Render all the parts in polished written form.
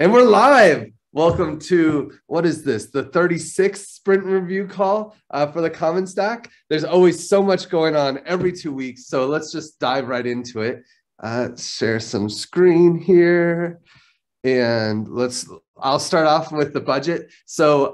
And we're live. Welcome to, what is this, the 36th sprint review call for the Common Stack. There's always so much going on every 2 weeks, so let's just dive right into it. Share some screen here, and I'll start off with the budget. So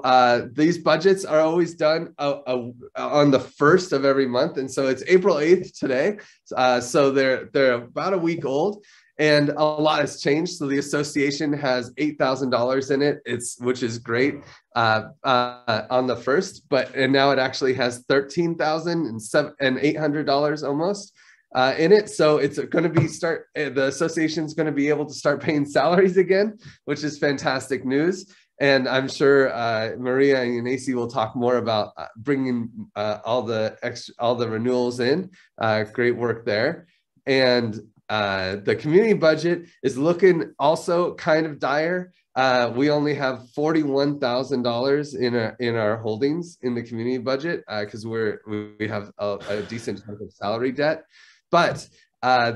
these budgets are always done on the 1st of every month, and so it's April 8th today, so they're about a week old. And a lot has changed. So the association has $8,000 in it, which is great on the 1st. And now it actually has $13,800 almost in it. So it's going to be the association's going to be able to start paying salaries again, which is fantastic news. And I'm sure Maria and Inacy will talk more about bringing all the renewals in. Great work there. And the community budget is looking also kind of dire. We only have $41,000 in our holdings in the community budget because we have a decent chunk of salary debt. But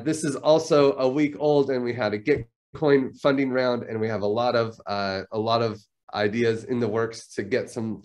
this is also a week old, and we had a Gitcoin funding round, and we have a lot of ideas in the works to get some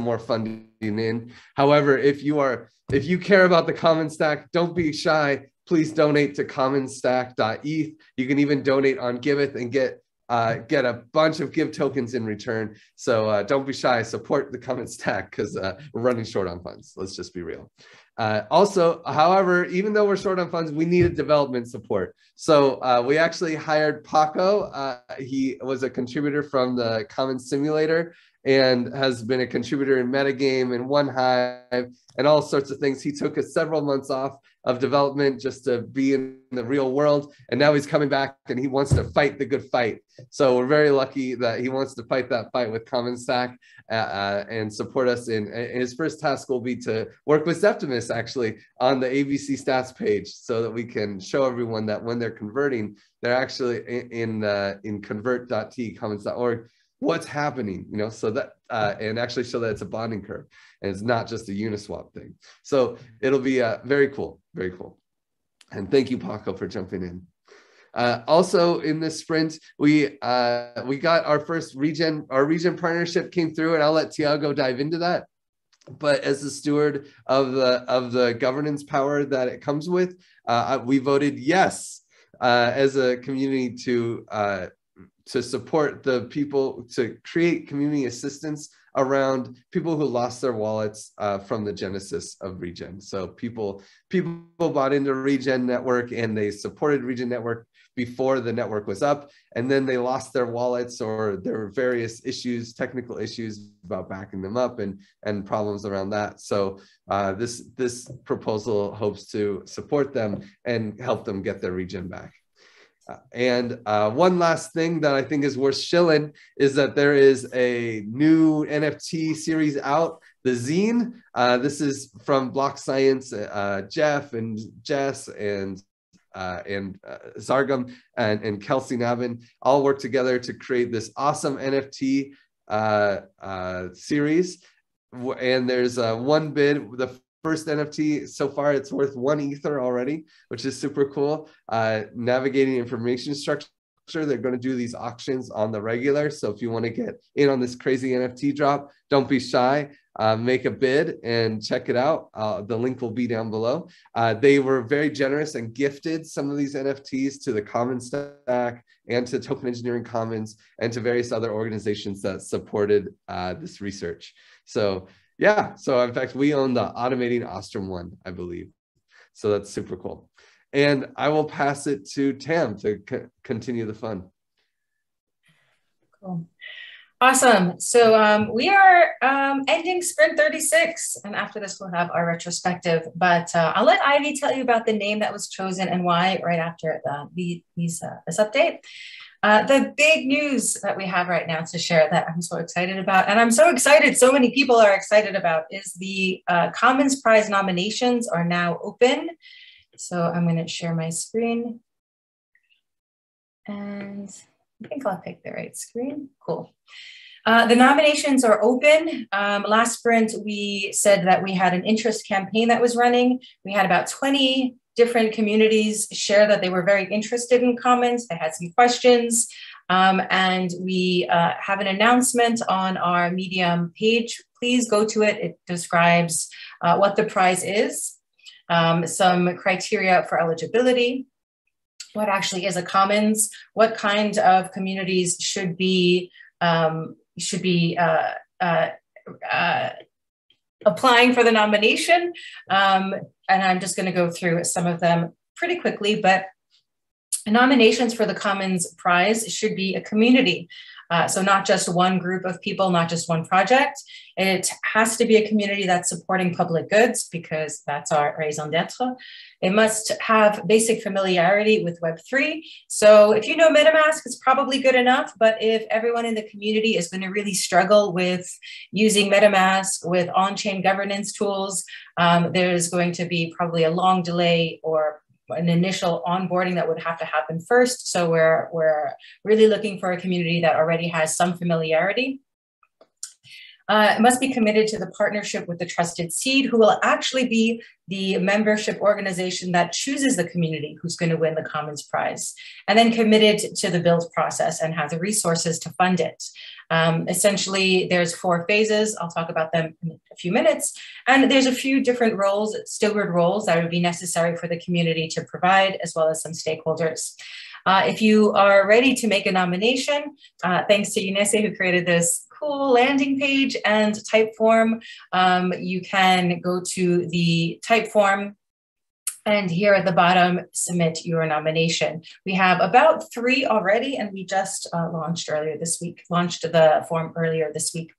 more funding in. However, if you care about the Common Stack, don't be shy. Please donate to commonstack.eth. You can even donate on Giveth and get a bunch of Give tokens in return. So don't be shy, support the Common Stack because we're running short on funds. Let's just be real. Also, however, even though we're short on funds, we needed development support. So we actually hired Paco. He was a contributor from the Common Simulator and has been a contributor in Metagame and OneHive and all sorts of things. He took us several months off of development just to be in the real world. And now he's coming back and he wants to fight the good fight. So we're very lucky that he wants to fight that fight with Common Stack and support us in. And his first task will be to work with Zeptimus actually on the ABC stats page so that we can show everyone that when they're converting, they're actually in convert.tcommons.org. What's happening, you know, so that and actually show that it's a bonding curve and it's not just a Uniswap thing. So it'll be very cool, very cool. And thank you, Paco, for jumping in. Also in this sprint, we got our first Regen partnership came through, and I'll let Tiago dive into that. But as the steward of the governance power that it comes with, we voted yes as a community to support the people, to create community assistance around people who lost their wallets from the genesis of Regen. So people bought into Regen Network and they supported Regen Network before the network was up, and then they lost their wallets or there were various issues, technical issues about backing them up and problems around that. So this proposal hopes to support them and help them get their Regen back. And one last thing that I think is worth shilling is that there is a new NFT series out, the Zine. This is from BlockScience, Jeff and Jess and Zargum and Kelsey Navin all work together to create this awesome NFT series. And there's one bid, the first NFT so far, it's worth 1 ether already, which is super cool. Navigating information structure, they're going to do these auctions on the regular. So if you want to get in on this crazy NFT drop, don't be shy. Make a bid and check it out. The link will be down below. They were very generous and gifted some of these NFTs to the Common Stack and to Token Engineering Commons and to various other organizations that supported this research. So yeah, so in fact, we own the Automating Ostrom one, I believe. So that's super cool. And I will pass it to Tam to continue the fun. Cool. Awesome. So we are ending Sprint 36. And after this, we'll have our retrospective. But I'll let Ivy tell you about the name that was chosen and why right after this update. The big news that we have right now to share that I'm so excited about, and I'm so excited so many people are excited about, is the Commons Prize nominations are now open. So I'm going to share my screen. And I think I'll pick the right screen. Cool. The nominations are open. Last sprint, we said that we had an interest campaign that was running. We had about 20 different communities share that they were very interested in Commons. They had some questions. And we have an announcement on our Medium page. Please go to it. It describes what the prize is, some criteria for eligibility, what actually is a commons, what kind of communities should be applying for the nomination. And I'm just going to go through some of them pretty quickly, but nominations for the Commons Prize should be a community. So not just one group of people, not just one project. It has to be a community that's supporting public goods because that's our raison d'etre. It must have basic familiarity with Web3. So if you know MetaMask, it's probably good enough, but if everyone in the community is going to really struggle with using MetaMask, with on-chain governance tools, there's going to be probably a long delay or an initial onboarding that would have to happen first. So we're really looking for a community that already has some familiarity. It must be committed to the partnership with the Trusted Seed, who will actually be the membership organization that chooses the community who's going to win the Commons Prize, and then committed to the build process and have the resources to fund it. Essentially, there's 4 phases. I'll talk about them in a few minutes. And there's a few different roles, steward roles, that would be necessary for the community to provide, as well as some stakeholders. If you are ready to make a nomination, thanks to Unese, who created this cool landing page and type form, you can go to the type form and here at the bottom, submit your nomination. We have about 3 already, and we just launched the form earlier this week.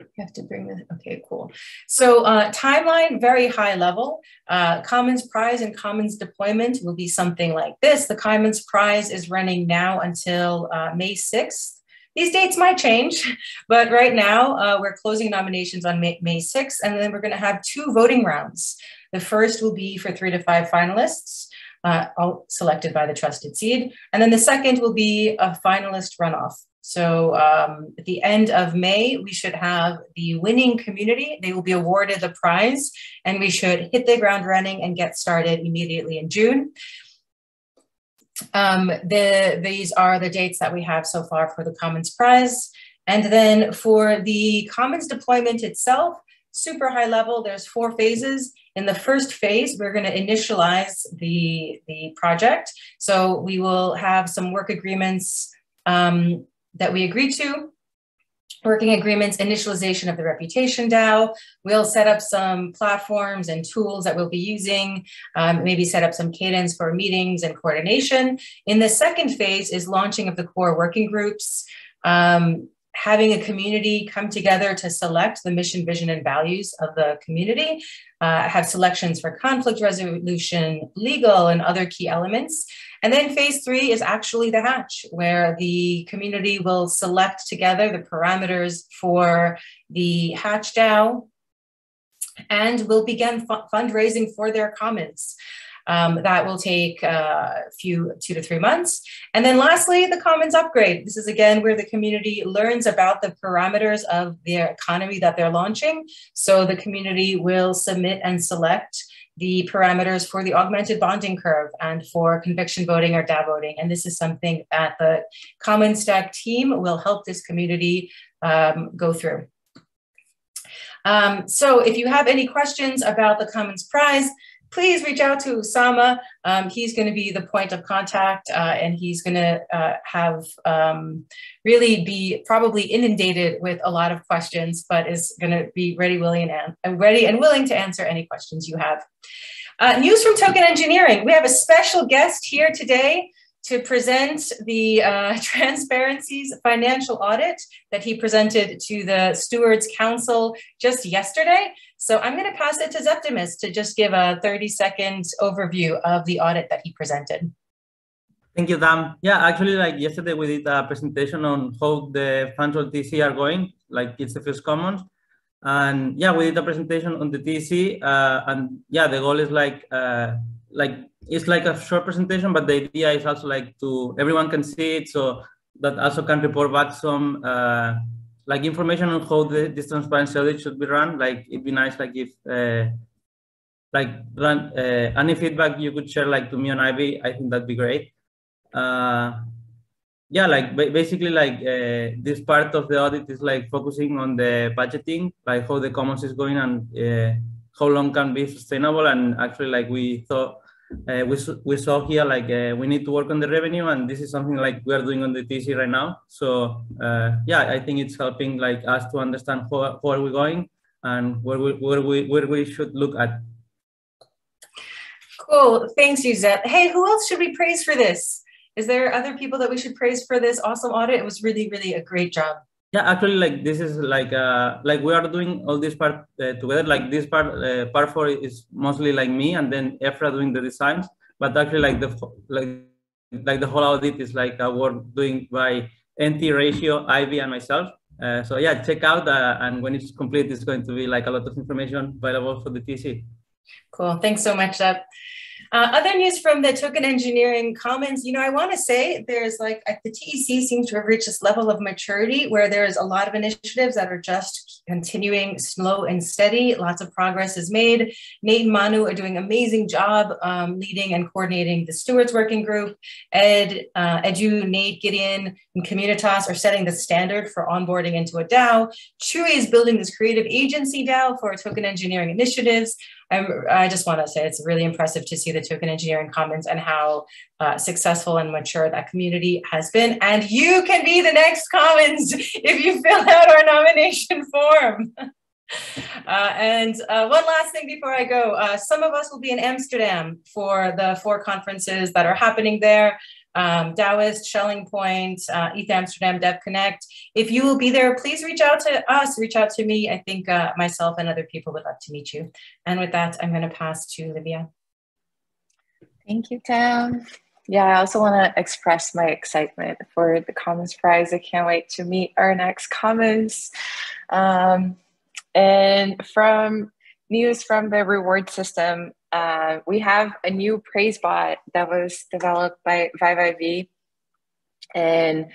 You have to bring this, okay, cool. So timeline, very high level. Commons Prize and Commons deployment will be something like this. The Commons Prize is running now until May 6th. These dates might change, but right now we're closing nominations on May 6th, and then we're gonna have 2 voting rounds. The first will be for 3 to 5 finalists, all selected by the Trusted Seed. And then the second will be a finalist runoff. So at the end of May, we should have the winning community. They will be awarded the prize, and we should hit the ground running and get started immediately in June. These are the dates that we have so far for the Commons Prize. And then for the Commons deployment itself, super high level, there's 4 phases. In the first phase, we're going to initialize the project. So we will have some work agreements that we agree to, working agreements, initialization of the Reputation DAO. We'll set up some platforms and tools that we'll be using, maybe set up some cadence for meetings and coordination. In the second phase is launching of the core working groups, having a community come together to select the mission, vision, and values of the community, have selections for conflict resolution, legal, and other key elements. And then phase 3 is actually the hatch, where the community will select together the parameters for the HatchDAO and will begin fundraising for their commons. That will take a few 2 to 3 months. And then lastly, the Commons upgrade. This is again where the community learns about the parameters of their economy that they're launching. So the community will submit and select the parameters for the augmented bonding curve and for conviction voting or DAO voting. And this is something that the Common Stack team will help this community go through. So if you have any questions about the Commons Prize, please reach out to Osama. He's going to be the point of contact, and he's going to really be probably inundated with a lot of questions, but is going to be ready and willing to answer any questions you have. News from Token Engineering. We have a special guest here today to present the Transparency's financial audit that he presented to the Stewards Council just yesterday. So I'm going to pass it to Zeptimus to just give a 30-second overview of the audit that he presented. Thank you, Dam. Yeah, actually, like yesterday, we did a presentation on how the funds on TC are going, like it's the first commons. And yeah, we did a presentation on the TC. And yeah, the goal is it's like a short presentation, but the idea is also like to everyone can see it, so that also can report back some like information on how this transparency audit should be run. Like it'd be nice, like if any feedback you could share like to me on Ivy, I think that'd be great. Yeah, like basically, like this part of the audit is like focusing on the budgeting, like how the commons is going and how long can be sustainable. And actually, like we thought, we saw here, like we need to work on the revenue, and this is something like we are doing on the TC right now. So yeah, I think it's helping like us to understand how are we going and where we should look at. Cool, thanks, Yuzet. Hey, who else should we praise for this? Is there other people that we should praise for this awesome audit? It was really, really a great job. Yeah, actually, like this is like we are doing all this part together. Like this part four is mostly like me and then Efra doing the designs. But actually, like the whole audit is like a work doing by NT Ratio, Ivy, and myself. So yeah, check out and when it's complete, it's going to be like a lot of information available for the TC. Cool. Thanks so much, Deb. Other news from the Token Engineering Commons, you know, I want to say there's like the TEC seems to have reached this level of maturity where there's a lot of initiatives that are just continuing slow and steady. Lots of progress is made. Nate and Manu are doing an amazing job leading and coordinating the stewards working group. Edu, Nate, Gideon, and Communitas are setting the standard for onboarding into a DAO. Chui is building this creative agency DAO for token engineering initiatives. I just want to say it's really impressive to see the Token Engineering Commons and how successful and mature that community has been. And you can be the next Commons if you fill out our nomination form. And one last thing before I go, some of us will be in Amsterdam for the 4 conferences that are happening there. Daoist, Shelling Point, ETH Amsterdam, Dev Connect. If you will be there, please reach out to us, reach out to me. I think myself and other people would love to meet you. And with that, I'm going to pass to Livia. Thank you, Tam. Yeah, I also want to express my excitement for the Commons Prize. I can't wait to meet our next Commons. And from news from the reward system, we have a new praise bot that was developed by Ivy, and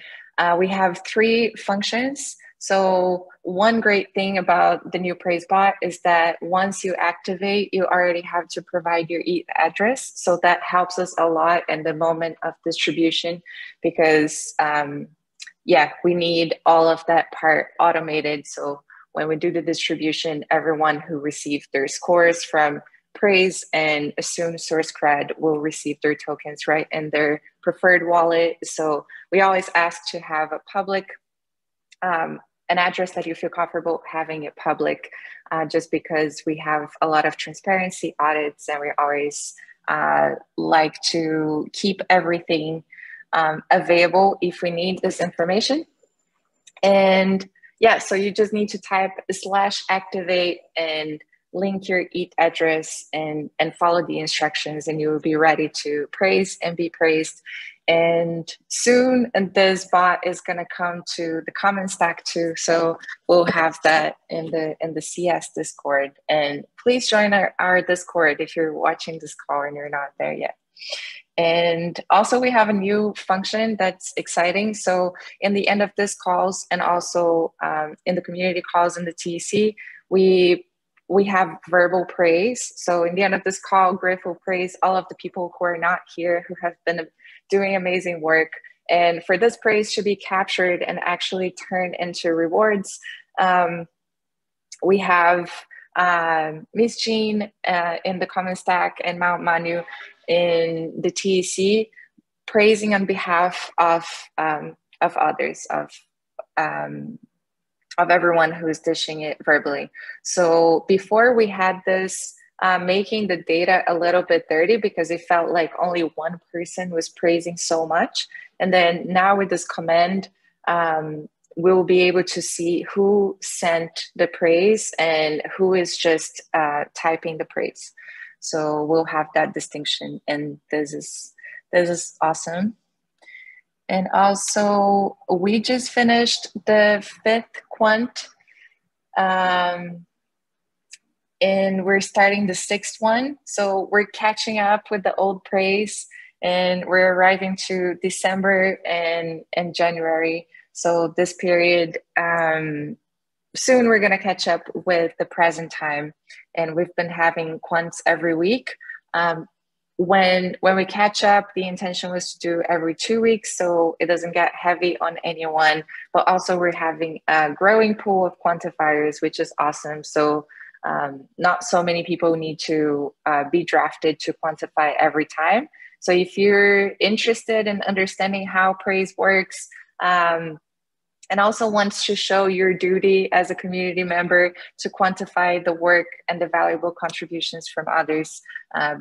we have 3 functions. So one great thing about the new praise bot is that once you activate, you already have to provide your ETH address. So that helps us a lot in the moment of distribution because, yeah, we need all of that part automated. So when we do the distribution, everyone who received their scores from praise and assume source cred will receive their tokens right in their preferred wallet. So we always ask to have a public, an address that you feel comfortable having it public, just because we have a lot of transparency audits and we always like to keep everything available if we need this information. And yeah, so you just need to type /activate and link your ETH address and follow the instructions and you will be ready to praise and be praised. And soon this bot is going to come to the Common Stack too. So we'll have that in the CS Discord. And please join our Discord if you're watching this call and you're not there yet. And also we have a new function that's exciting. So in the end of this calls and also in the community calls in the TEC, we have verbal praise. So in the end of this call, Griff will praise all of the people who are not here, who have been doing amazing work. And for this praise to be captured and actually turned into rewards, we have Miss Jean in the Common Stack and Mount Manu in the TEC, praising on behalf of others, of everyone who is dishing it verbally. So before we had this making the data a little bit dirty because it felt like only one person was praising so much. And then now with this command, we'll be able to see who sent the praise and who is just typing the praise. So we'll have that distinction and this is awesome. And also, we just finished the 5th quant, and we're starting the 6th one. So we're catching up with the old praise, and we're arriving to December and January. So this period, soon we're going to catch up with the present time, and we've been having quants every week. when we catch up, the intention was to do every 2 weeks, so it doesn't get heavy on anyone, but also we're having a growing pool of quantifiers, which is awesome. So not so many people need to be drafted to quantify every time. So if you're interested in understanding how praise works, and also wants to show your duty as a community member to quantify the work and the valuable contributions from others,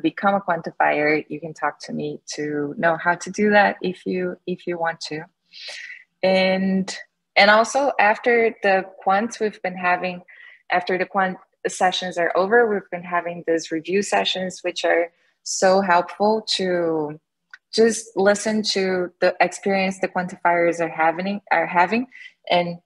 become a quantifier. You can talk to me to know how to do that if you want to. And also after the quants we've been having, after the quant sessions are over, we've been having these review sessions, which are so helpful to just listen to the experience the quantifiers are having, and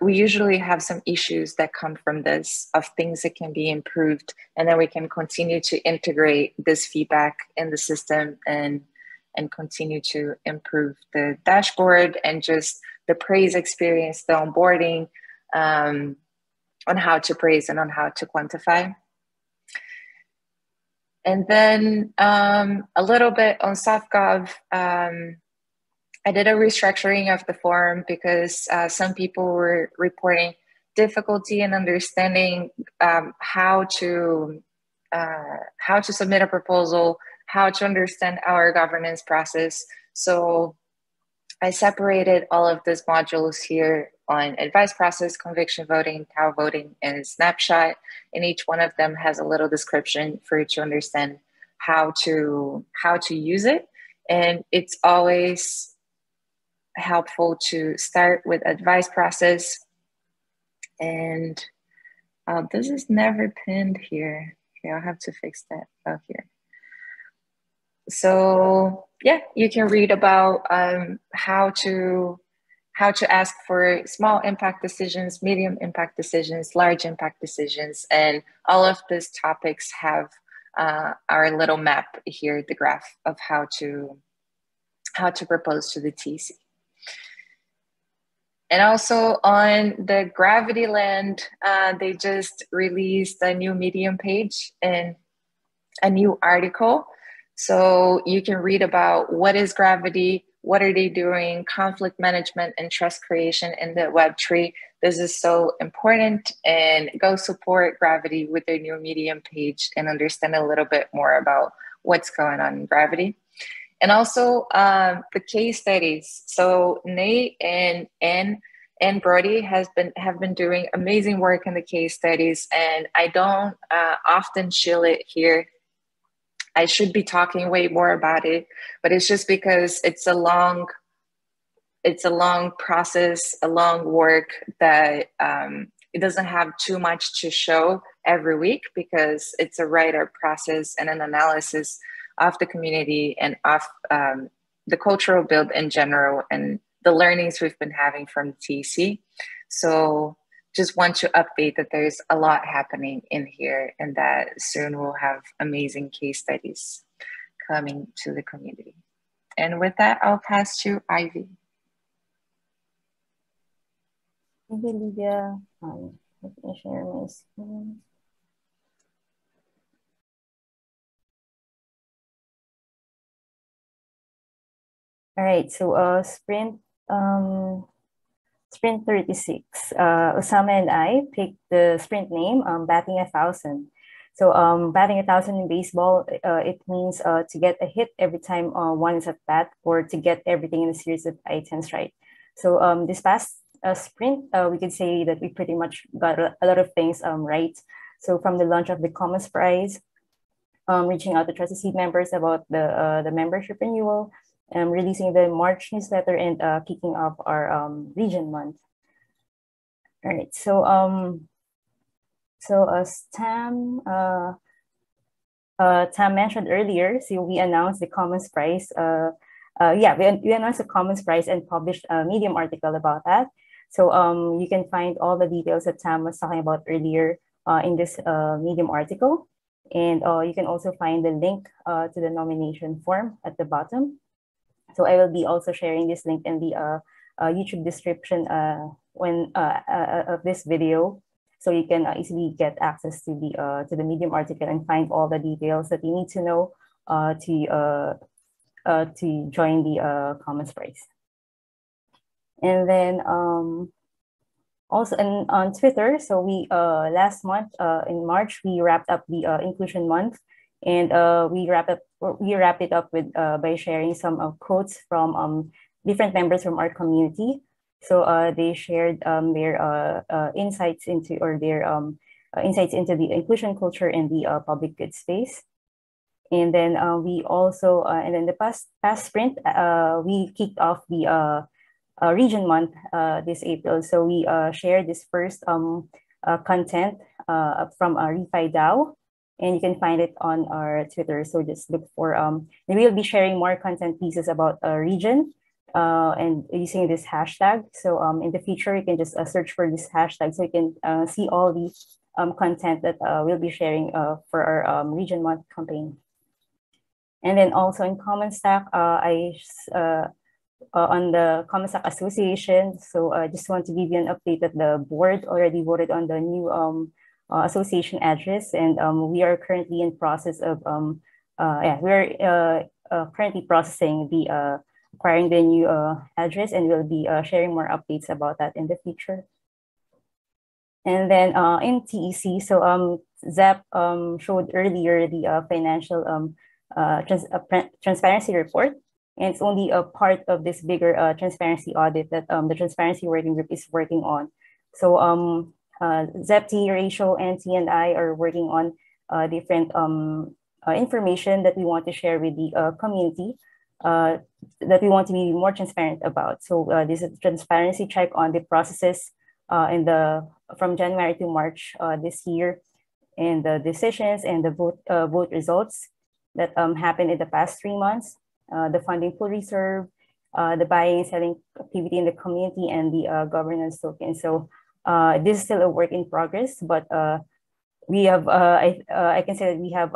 we usually have some issues that come from this of things that can be improved, and then we can continue to integrate this feedback in the system and continue to improve the dashboard and just the praise experience, the onboarding, on how to praise and on how to quantify. And then a little bit on SoftGov, I did a restructuring of the forum because some people were reporting difficulty in understanding how to submit a proposal, how to understand our governance process. So I separated all of these modules here on advice process, conviction voting, DAO voting, and snapshot. And each one of them has a little description for you to understand how to use it. And it's always helpful to start with advice process. And this is never pinned here. Okay, I'll have to fix that out here. So yeah, you can read about how to ask for small impact decisions, medium impact decisions, large impact decisions, and all of these topics have our little map here, the graph of how to propose to the TC. And also on the Gravity land, they just released a new Medium page and a new article. So you can read about what is Gravity, what are they doing, conflict management and trust creation in the Web3. This is so important, and go support Gravity with their new Medium page and understand a little bit more about what's going on in Gravity. And also the case studies. So Nate and Brody have been doing amazing work in the case studies, and I don't often shill it here. I should be talking way more about it, but it's just because it's a long process, a long work that it doesn't have too much to show every week because it's a write-up process and an analysis of the community and of the cultural build in general and the learnings we've been having from TC. So just want to update that there's a lot happening in here and that soon we'll have amazing case studies coming to the community. And with that, I'll pass to Ivy. Thank you, Lydia. Let me share my screen. All right, so sprint. Sprint 36, Osama and I picked the sprint name, batting 1,000. So batting 1,000 in baseball, it means to get a hit every time one is at bat, or to get everything in a series of items right. So this past sprint, we could say that we pretty much got a lot of things right. So from the launch of the Commons Prize, reaching out to trusted seed members about the membership renewal, releasing the March newsletter, and kicking off our Regen month. All right, so as Tam mentioned earlier, so we announced the Commons Prize. We announced the Commons Prize and published a Medium article about that. So you can find all the details that Tam was talking about earlier in this Medium article, and you can also find the link to the nomination form at the bottom. So I will be also sharing this link in the YouTube description of this video. So you can easily get access to the Medium article and find all the details that you need to know to join the Commons Prize. And then also on Twitter, so we last month in March, we wrapped up the Inclusion Month, and we wrapped it up with by sharing some quotes from different members from our community. So they shared their insights into, or their insights into the inclusion culture in the public good space. And then we also, and then the past sprint, we kicked off the Regen Month this April. So we shared this first content from Reputation DAO, and you can find it on our Twitter. So just look for, and we'll be sharing more content pieces about Regen. And using this hashtag. So in the future, you can just search for this hashtag so you can see all the content that we'll be sharing for our Regen Month campaign. And then also in Common Stack, on the Common Stack Association, so I just want to give you an update that the board already voted on the new association address, and we are currently in process of, currently processing the acquiring the new address, and we'll be sharing more updates about that in the future. And then in TEC, so Zep showed earlier the financial transparency report, and it's only a part of this bigger transparency audit that the Transparency Working Group is working on. So Zepti, Ratio, and TNI are working on different information that we want to share with the community. That we want to be more transparent about. So this is a transparency check on the processes from January to March this year, and the decisions and the vote results that happened in the past 3 months, the funding pool reserve, the buying and selling activity in the community, and the governance token. So this is still a work in progress, but we have, I can say that we have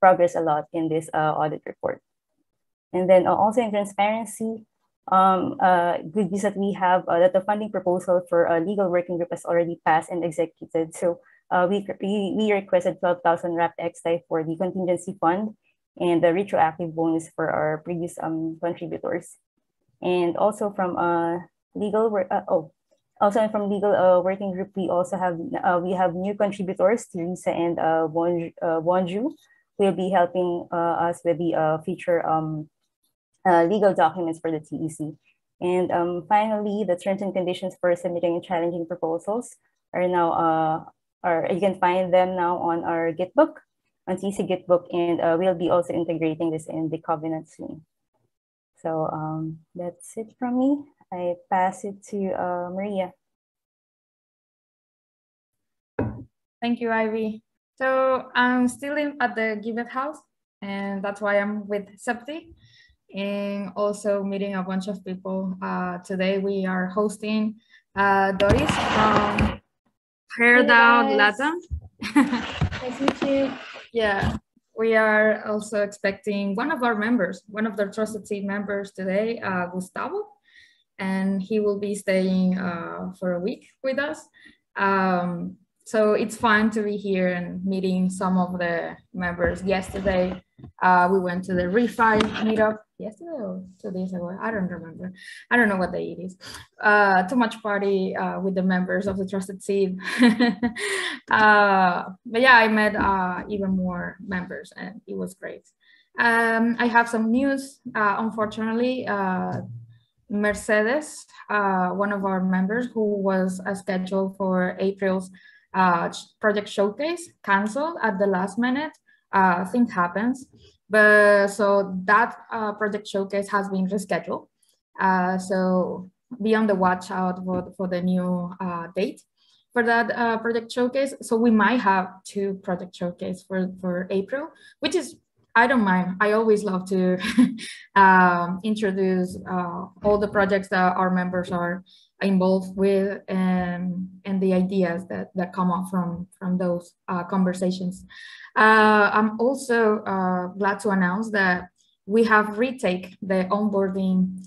progressed a lot in this audit report. And then also in transparency, good news that we have that the funding proposal for a legal working group has already passed and executed. So we requested 12,000 wrapped XTI for the contingency fund and the retroactive bonus for our previous contributors. And also from legal working group, we also have new contributors, Teresa and Wonju. Will be helping us with the future legal documents for the TEC. And finally, the terms and conditions for submitting and challenging proposals are now, you can find them now on our Gitbook, on TEC Gitbook, and we'll be also integrating this in the covenant soon. So that's it from me. I pass it to Maria. Thank you, Ivy. So I'm still at the Giveth house, and that's why I'm with Septi, and also meeting a bunch of people. Today we are hosting Doris from HatchDAO Latam. Nice to meet you. Yeah, we are also expecting one of our members, one of the trusted team members today, Gustavo, and he will be staying for a week with us. So it's fun to be here and meeting some of the members. Yesterday, we went to the refi meetup. Yesterday or 2 days ago, I don't remember. I don't know what day it is. Too much party with the members of the Trusted Team. But yeah, I met even more members, and it was great. I have some news, unfortunately. Mercedes, one of our members who was scheduled for April's project showcase, canceled at the last minute. Things happens, but so that project showcase has been rescheduled. So be on the watch out for the new date for that project showcase. So we might have two project showcases for April, which is, I don't mind. I always love to introduce all the projects that our members are involved with, and the ideas that come up from those conversations. I'm also glad to announce that we have retake the onboarding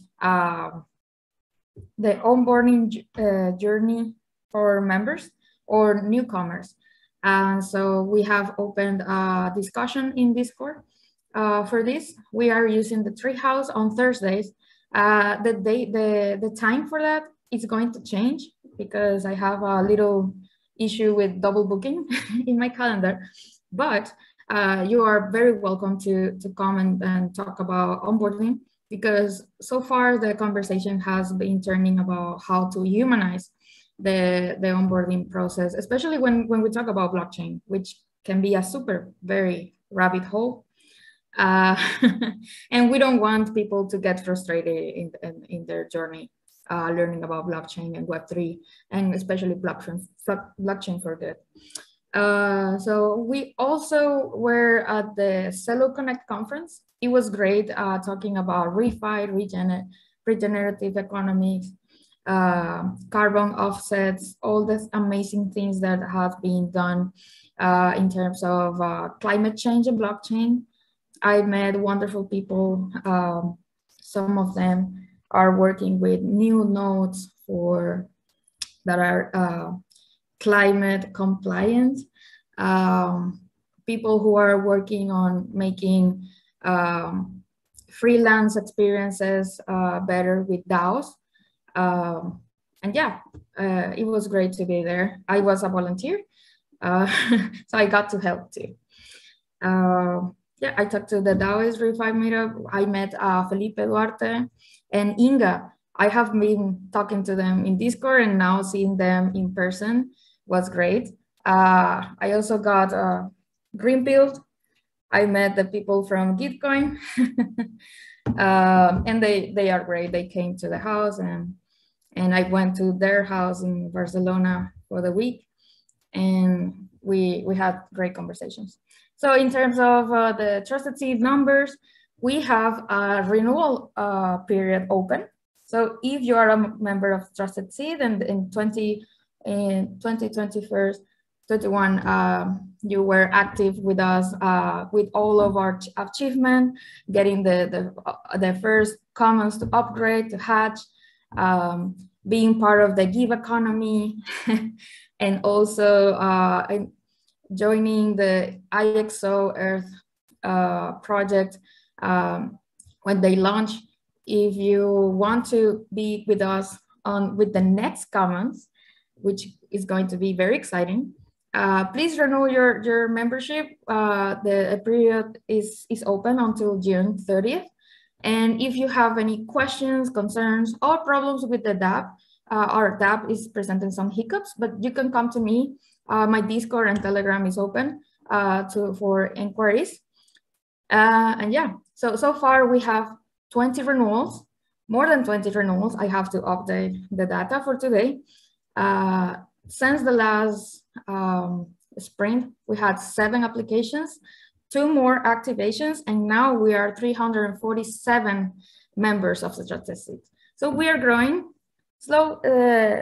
journey for members, or newcomers. And so we have opened a discussion in Discord for this. We are using the Treehouse on Thursdays. The time for that is going to change because I have a little issue with double booking in my calendar, but you are very welcome to come and talk about onboarding, because so far the conversation has been turning about how to humanize the onboarding process, especially when we talk about blockchain, which can be a very rabbit hole. And we don't want people to get frustrated in their journey learning about blockchain and Web3, and especially blockchain for good. So we also were at the Celo Connect conference. It was great talking about refi, regenerative economics, carbon offsets, all these amazing things that have been done in terms of climate change and blockchain. I met wonderful people. Some of them are working with new nodes that are climate compliant. People who are working on making freelance experiences better with DAOs. And yeah, it was great to be there. I was a volunteer, so I got to help too. Yeah, I talked to the Daoist Refi Meetup. I met Felipe Duarte and Inga. I have been talking to them in Discord, and now seeing them in person was great. I also got green pilled. I met the people from Gitcoin, and they are great. They came to the house, and I went to their house in Barcelona for the week, and we had great conversations. So in terms of the trusted seed numbers, we have a renewal period open. So if you are a member of trusted seed, and in 2021 you were active with us with all of our achievement, getting the first commons to upgrade to Hatch, being part of the Give economy, and also joining the IXO Earth project when they launch. If you want to be with us with the next commons, which is going to be very exciting, please renew your membership. The period is open until June 30th. And if you have any questions, concerns, or problems with the dApp, our dApp is presenting some hiccups, but you can come to me. My Discord and Telegram is open for inquiries. And yeah, so far we have 20 renewals, more than 20 renewals. I have to update the data for today. Since the last sprint, we had 7 applications, 2 more activations, and now we are 347 members of the trusted seed. So we are growing slow,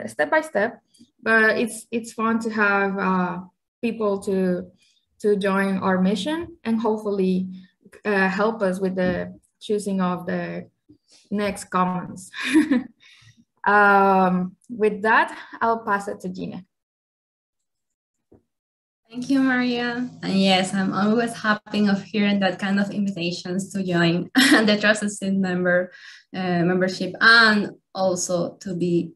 step by step, but it's fun to have people to join our mission and hopefully help us with the choosing of the next commons. With that, I'll pass it to Gina. Thank you, Maria. And yes, I'm always happy of hearing that kind of invitations to join the Trusted Seed membership, and also to be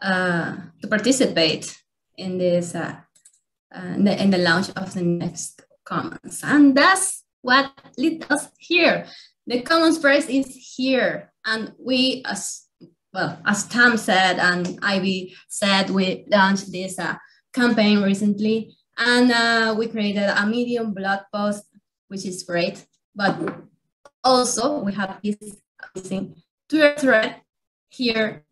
to participate in this in the launch of the next commons. And that's what led us here. The commons press is here, and we, as Tam said and Ivy said, we launched this campaign recently, and we created a Medium blog post, which is great, but also we have this amazing Twitter thread here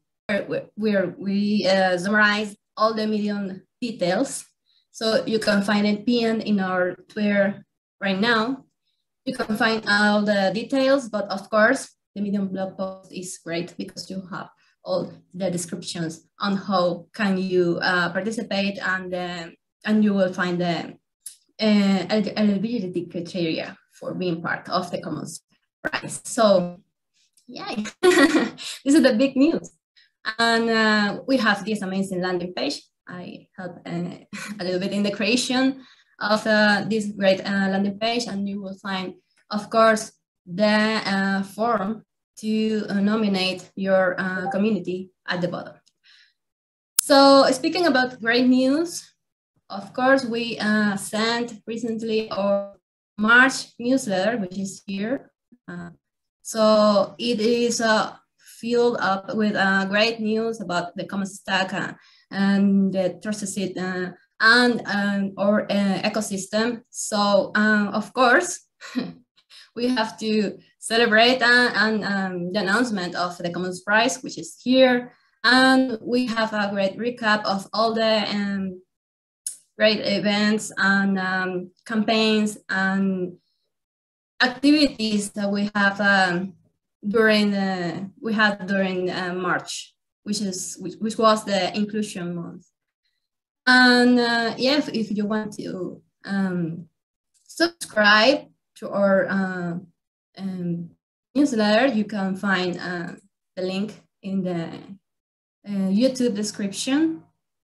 where we summarize all the Medium details. So you can find it pinned in our Twitter right now. You can find all the details, but of course, the Medium blog post is great because you have all the descriptions on how can you participate, and you will find the eligibility criteria for being part of the Commons Prize. So, yeah, this is the big news. And we have this amazing landing page I helped a little bit in the creation of this great landing page, and you will find, of course, the form to nominate your community at the bottom. So speaking about great news, of course, we sent recently our March newsletter, which is here. So it is filled up with great news about the Common Stack and the trusted and our ecosystem. So of course, we have to celebrate the announcement of the Commons Prize, which is here. And we have a great recap of all the great events and campaigns and activities that we have during March, which was the Inclusion Month. And yeah, if you want to subscribe to our newsletter, you can find the link in the YouTube description,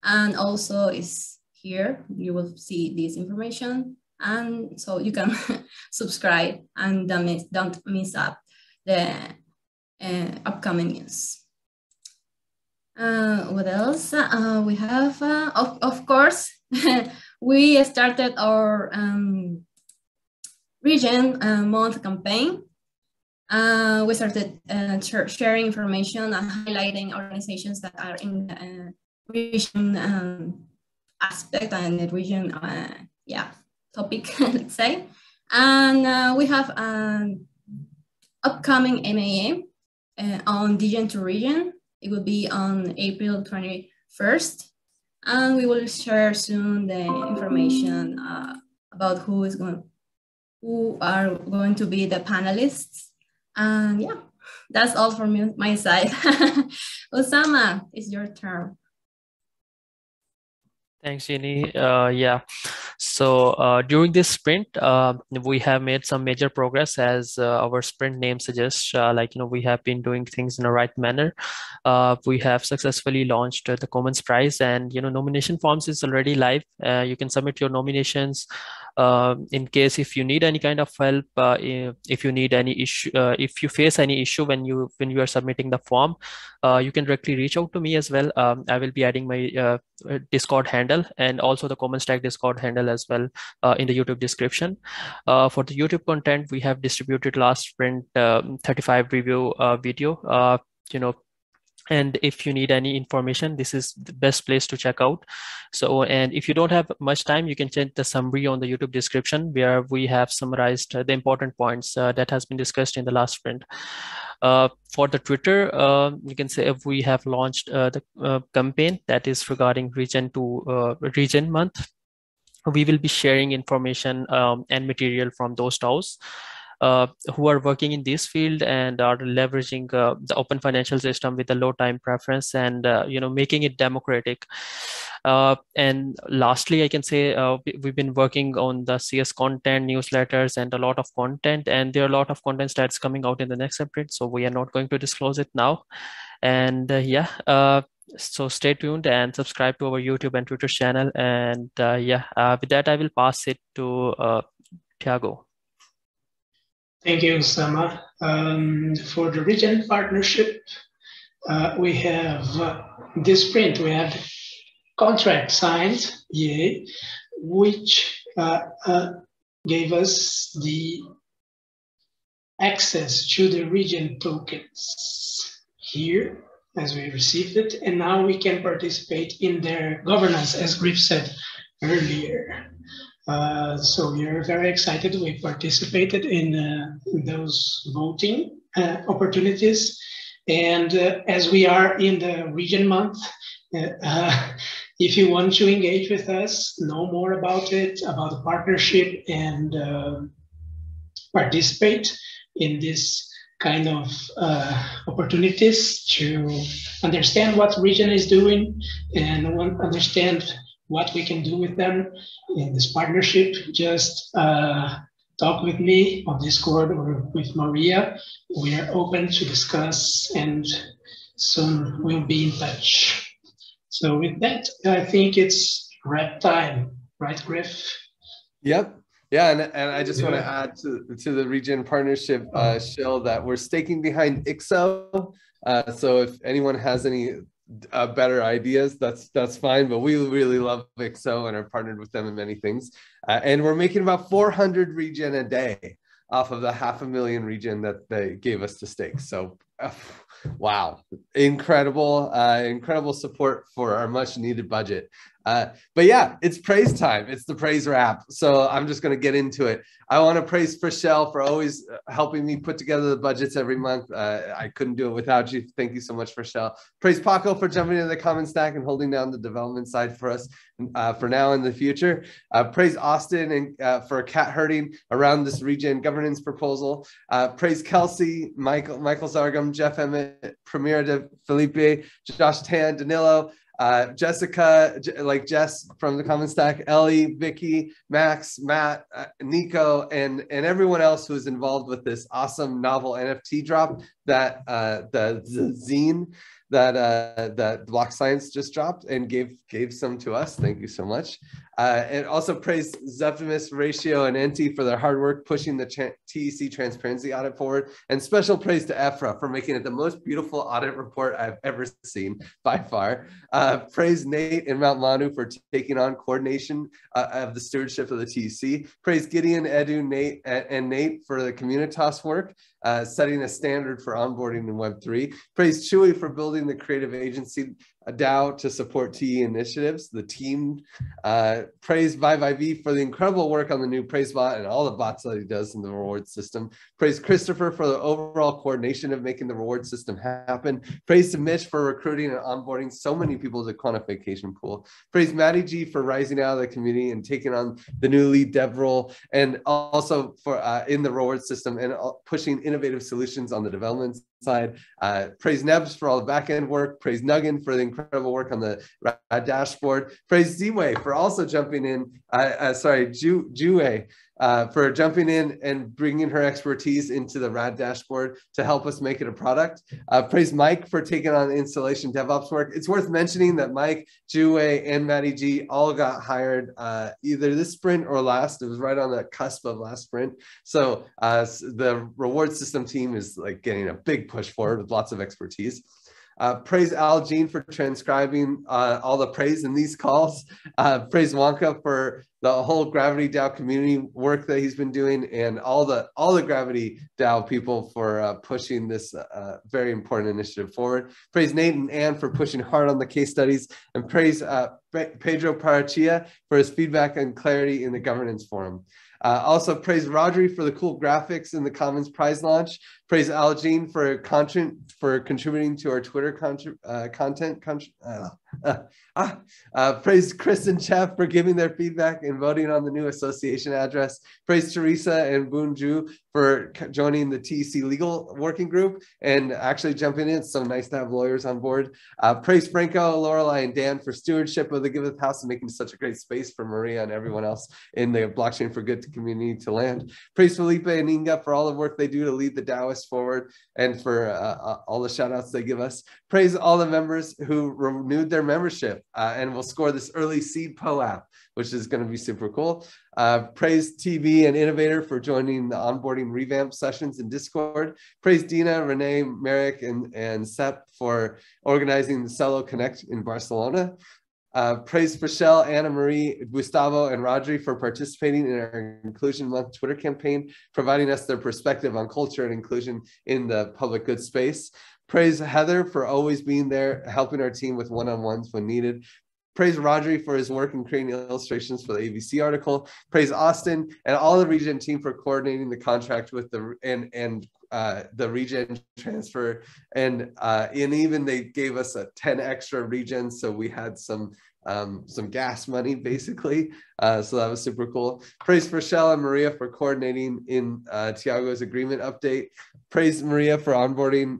and also is here. You will see this information, and so you can subscribe and don't miss up the upcoming news. What else we have? Of course, we started our Regen Month campaign. We started sharing information and highlighting organizations that are in the region aspect and the region, topic, let's say. And we have an upcoming MAA on Digen to Region. It will be on April 21st. And we will share soon the information about who are going to be the panelists. And yeah, that's all from my side. Osama, it's your turn. Thanks, Jenny. So during this sprint, we have made some major progress, as our sprint name suggests. We have been doing things in the right manner. We have successfully launched the Commons Prize, and nomination forms is already live. You can submit your nominations. In case if you need any kind of help, if you need any issue, if you face any issue when you are submitting the form, you can directly reach out to me as well. I will be adding my Discord handle and also the Common Stack Discord handle as well in the YouTube description. For the YouTube content, we have distributed last sprint 35 review video. And if you need any information, this is the best place to check out. So, and if you don't have much time, you can check the summary on the YouTube description, where we have summarized the important points that has been discussed in the last sprint. For the Twitter, you can say we have launched the campaign that is regarding Regen Month. We will be sharing information and material from those DAOs who are working in this field and are leveraging the open financial system with a low time preference and making it democratic. And lastly, I can say we've been working on the CS content, newsletters, and a lot of content. And there are a lot of content that's coming out in the next sprint, so we are not going to disclose it now. And so stay tuned and subscribe to our YouTube and Twitter channel. And with that, I will pass it to Tiago. Thank you, Osama. For the Regen partnership, we have this sprint. We have contract signed, yay, which gave us the access to the Regen tokens here as we received it. And now we can participate in their governance, as Griff said earlier. So we are very excited. We participated in those voting opportunities. And as we are in the Regen Month, if you want to engage with us, know more about it, about the partnership, and participate in this kind of opportunities to understand what Regen is doing and understand what we can do with them in this partnership, just talk with me on Discord or with Maria. We are open to discuss, and soon we'll be in touch. So with that, I think it's grab time, right, Griff? Yep. Yeah, and I just want to add to the Regen partnership shell that we're staking behind IXO. So if anyone has any better ideas, that's fine. But we really love IXO and are partnered with them in many things. And we're making about 400 Regen a day off of the 500,000 Regen that they gave us to stake. So wow, incredible, incredible support for our much needed budget. But yeah, it's praise time. It's the praise wrap. So I'm just going to get into it. I want to praise Rochelle for always helping me put together the budgets every month. I couldn't do it without you. Thank you so much, Rochelle. Praise Paco for jumping into the Common Stack and holding down the development side for us for now and the future. Praise Austin and for cat herding around this Regen governance proposal. Praise Kelsey, Michael Zargum, Jeff Emmett, Premier De Felipe, Josh Tan, Danilo, Jessica, like Jess from the Common Stack, Ellie, Vicky, Max, Matt, Nico, and everyone else who is involved with this awesome novel NFT drop that the zine that that BlockScience just dropped and gave some to us. Thank you so much. And also praise Zeptimus, Ratio, and Enti for their hard work pushing the TEC transparency audit forward. And special praise to Efra for making it the most beautiful audit report I've ever seen by far. Praise Nate and Mount Manu for taking on coordination of the stewardship of the TEC. Praise Gideon, Edu, Nate, and Nate for the Communitas work, setting a standard for onboarding in Web3. Praise Chui for building the creative agency DAO to support TE initiatives, the team. Praise Ivy for the incredible work on the new praise bot and all the bots that he does in the reward system. Praise Christopher for the overall coordination of making the reward system happen. Praise to Mitch for recruiting and onboarding so many people to quantification pool. Praise Maddie G for rising out of the community and taking on the new lead dev role, and also for in the reward system and pushing innovative solutions on the development side. Praise Nebs for all the back-end work. Praise Nuggin for the incredible work on the dashboard. Praise Z-Way for also jumping in, sorry, Juway for jumping in and bringing her expertise into the RAD dashboard to help us make it a product. Praise Mike for taking on installation DevOps work. It's worth mentioning that Mike, Juway, and Maddie G all got hired either this sprint or last. It was right on the cusp of last sprint. So the reward system team is like getting a big push forward with lots of expertise. Praise Al Jean for transcribing all the praise in these calls. Praise Wonka for the whole Gravity DAO community work that he's been doing, and all the Gravity DAO people for pushing this very important initiative forward. Praise Nate and Ann for pushing hard on the case studies, and praise Pedro Parachia for his feedback and clarity in the governance forum. Also praise Rodri for the cool graphics in the Commons prize launch. Praise Algene for contributing to our Twitter content. Praise Chris and Jeff for giving their feedback and voting on the new association address. Praise Teresa and Boonju for joining the TEC legal working group and actually jumping in. It's so nice to have lawyers on board. Praise Franco, Lorelei, and Dan for stewardship of the Giveth House and making such a great space for Maria and everyone else in the Blockchain for Good community to land. Praise Felipe and Inga for all the work they do to lead the Daoist forward and for all the shout outs they give us. Praise all the members who renewed their membership and will score this early seed POAP, which is going to be super cool. Praise TV and Innovator for joining the onboarding revamp sessions in Discord. Praise Dina, Renee, Merrick, and Sep for organizing the Cello Connect in Barcelona. Praise Rochelle, Anna Marie, Gustavo, and Rodri for participating in our Inclusion Month Twitter campaign, providing us their perspective on culture and inclusion in the public good space. Praise Heather for always being there, helping our team with one-on-ones when needed. Praise Rodri for his work in creating illustrations for the ABC article. Praise Austin and all the Regen team for coordinating the contract with the the Regen transfer, and even they gave us a 10 extra Regen, so we had some gas money basically, so that was super cool. Praise Rochelle and Maria for coordinating in Tiago's agreement update. Praise Maria for onboarding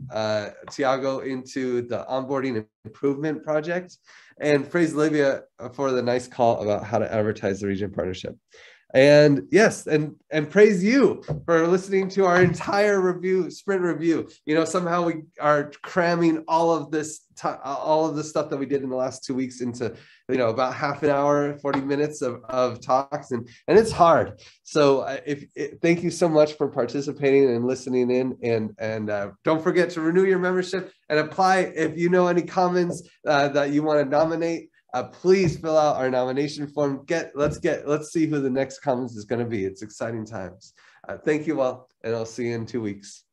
Tiago into the onboarding improvement project, and praise Livia for the nice call about how to advertise the Regen partnership. And yes, and praise you for listening to our entire review, sprint review. You know, somehow we are cramming all of this stuff that we did in the last 2 weeks into, you know, about half an hour, 40 minutes of talks, and it's hard. So thank you so much for participating and listening in, and don't forget to renew your membership and apply. If you know any commons that you want to nominate, please fill out our nomination form. Let's see who the next Commons is going to be. It's exciting times. Thank you all, and I'll see you in 2 weeks.